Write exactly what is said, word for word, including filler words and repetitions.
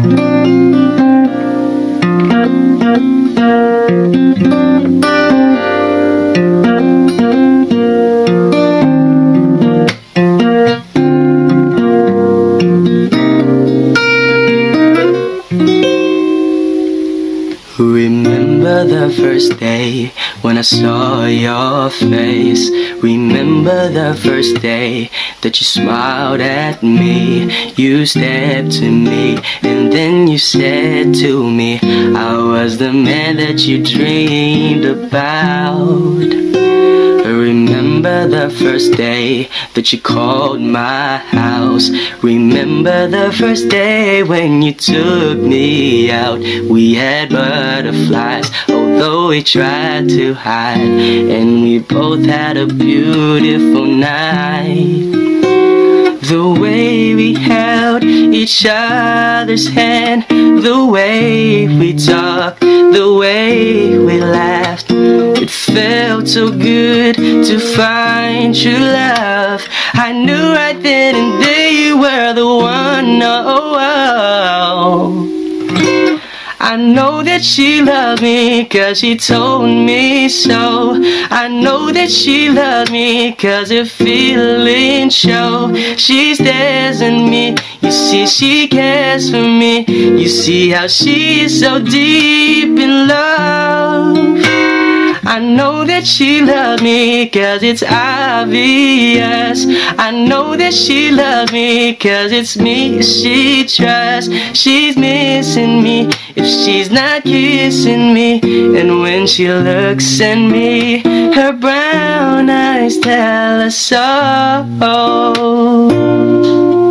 Remember the first day when I saw your face. Remember the first day that you smiled at me. You stepped to me and then you said to me, I was the man that you dreamed about. Remember the first day that you called my house. Remember the first day when you took me out. We had butterflies, although we tried to hide, and we both had a beautiful night. The way we held each other's hand, the way we talked, the way we laughed. It felt so good to find true love. I knew right then and there you were the one. Oh, I know that she loved me 'cause she told me so. I know that she loved me 'cause her feeling show. She stares at me, you see she cares for me. You see how she is so deep in love. I know that she loved me 'cause it's obvious. I know that she loved me 'cause it's me she trusts. She's missing me if she's not kissing me. And when she looks at me, her brown eyes tell us all.